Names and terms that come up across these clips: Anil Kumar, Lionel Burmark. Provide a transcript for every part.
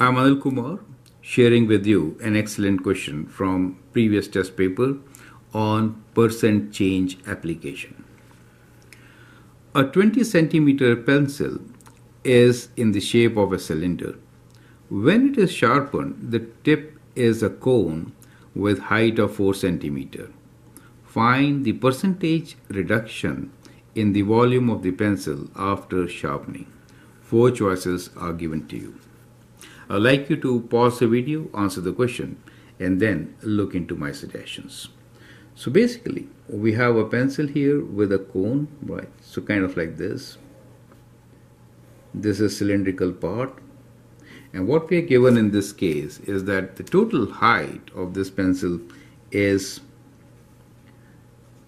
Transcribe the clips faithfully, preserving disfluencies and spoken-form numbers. I'm Anil Kumar, sharing with you an excellent question from previous test paper on percent change application. A twenty centimeter pencil is in the shape of a cylinder. When it is sharpened, the tip is a cone with height of four centimeters. Find the percentage reduction in the volume of the pencil after sharpening. Four choices are given to you. I'd like you to pause the video, answer the question, and then look into my suggestions. So basically, we have a pencil here with a cone, right? So kind of like this. This is cylindrical part. And what we are given in this case is that the total height of this pencil is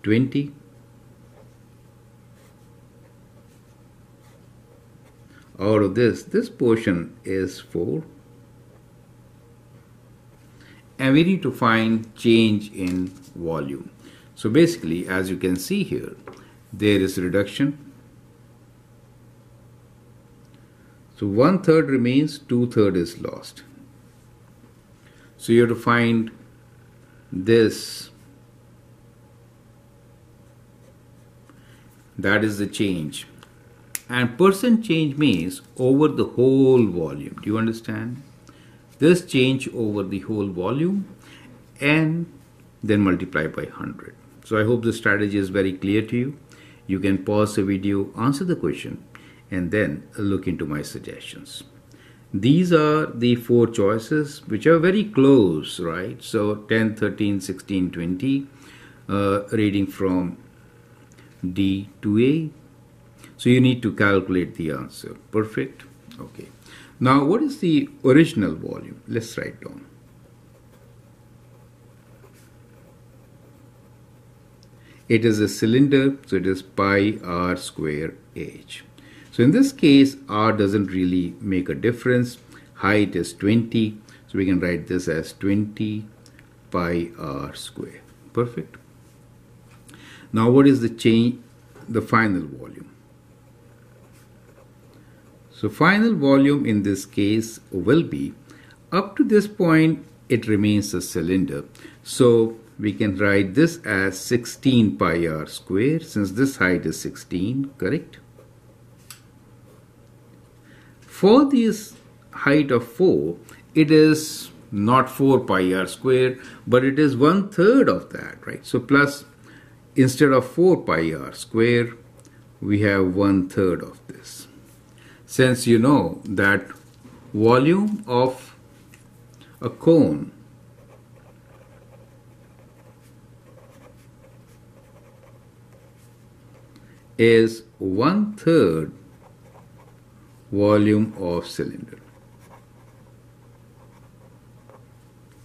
twenty. Out of this, this portion is four, and we need to find change in volume. So basically, as you can see here, there is reduction. So one third remains, two third is lost. So you have to find this. That is the change. And percent change means over the whole volume. Do you understand? This change over the whole volume, and then multiply by one hundred. So I hope this strategy is very clear to you. You can pause the video, answer the question, and then look into my suggestions. These are the four choices which are very close, right? So ten, thirteen, sixteen, twenty, uh, reading from D to A. So you need to calculate the answer. Perfect. Okay. Now what is the original volume? Let's write down. It is a cylinder, so it is pi r square h. So in this case, r doesn't really make a difference. Height is twenty, so we can write this as twenty pi r square. Perfect. Now what is the change? The final volume. So final volume in this case will be, up to this point it remains a cylinder. So we can write this as sixteen pi r square, since this height is sixteen, correct? For this height of four, it is not four pi r square, but it is one third of that, right? So plus, instead of four pi r square, we have one third of this. Since you know that volume of a cone is one third volume of cylinder.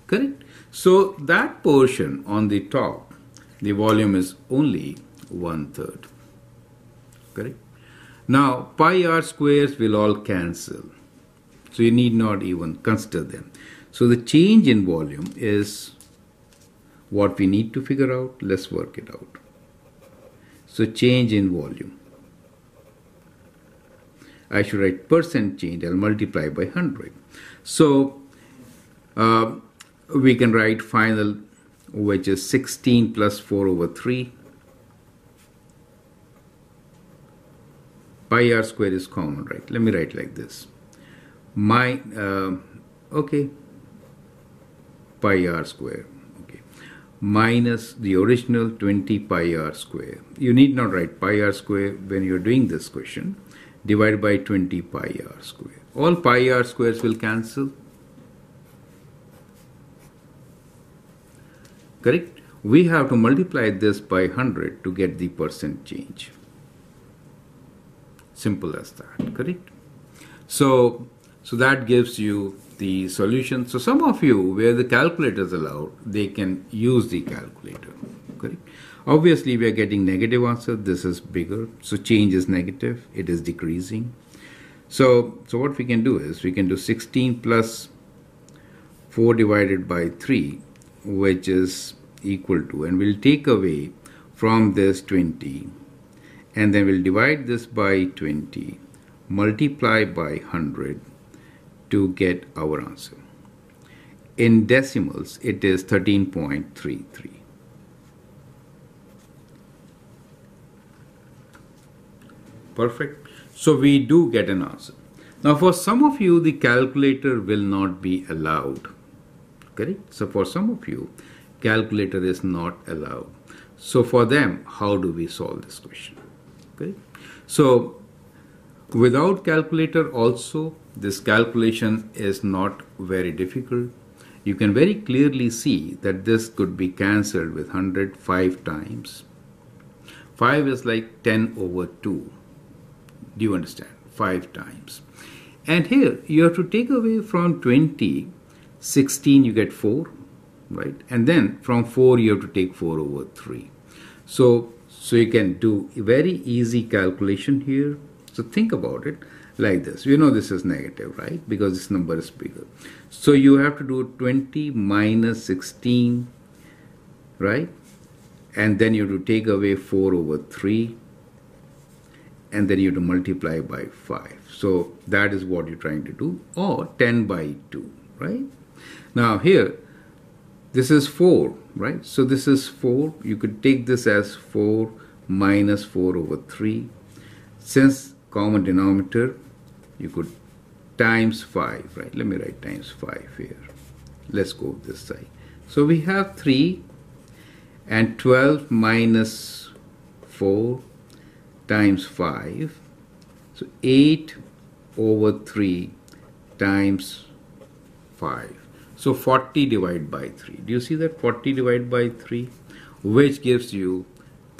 Correct? So that portion on the top, the volume is only one third. Correct? Now, pi r squares will all cancel, so you need not even consider them. So the change in volume is what we need to figure out. Let's work it out. So change in volume. I should write percent change. I'll multiply by one hundred. So uh, we can write final, which is sixteen plus four over three. Pi r square is common, right? Let me write like this. My, uh, okay, pi r square, okay, minus the original twenty pi r square. You need not write pi r square when you're doing this question. Divide by twenty pi r square. All pi r squares will cancel. Correct? We have to multiply this by one hundred to get the percent change. Simple as that, correct? So, so that gives you the solution. So some of you, where the calculator is allowed, they can use the calculator, correct? Obviously, we are getting negative answer. This is bigger, so change is negative. It is decreasing. So, so what we can do is, we can do sixteen plus four divided by three, which is equal to, and we'll take away from this twenty, and then we'll divide this by twenty, multiply by one hundred, to get our answer. In decimals, it is thirteen point three three. Perfect. So we do get an answer. Now for some of you, the calculator will not be allowed. Correct? So for some of you, calculator is not allowed. So for them, how do we solve this question? Correct? So without calculator also, this calculation is not very difficult. You can very clearly see that this could be cancelled with one hundred five times. five is like ten over two. Do you understand? five times. And here you have to take away from twenty, sixteen you get four, right? And then from four you have to take four over three. So, so you can do a very easy calculation here. So think about it like this. You know this is negative, right? Because this number is bigger. So you have to do twenty minus sixteen, right? And then you have to take away four over three. And then you have to multiply by five. So that is what you're trying to do, or ten by two, right? Now here, this is four, right? So this is four. You could take this as four minus four over three. Since common denominator, you could times five, right? Let me write times five here. Let's go this side. So we have three and twelve minus four. Times five, so eight over three times five, so forty divided by three. Do you see that? forty divided by three, which gives you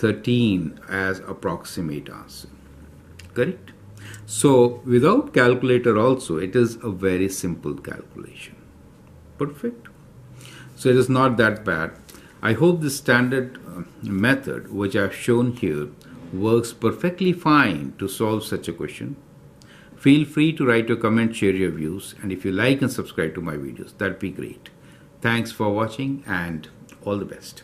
thirteen as approximate answer. Correct? So without calculator also, it is a very simple calculation. Perfect. So it is not that bad. I hope this standard uh, method which I have shown here works perfectly fine to solve such a question. Feel free to write your comment, share your views, and if you like and subscribe to my videos, that'd be great. Thanks for watching and all the best.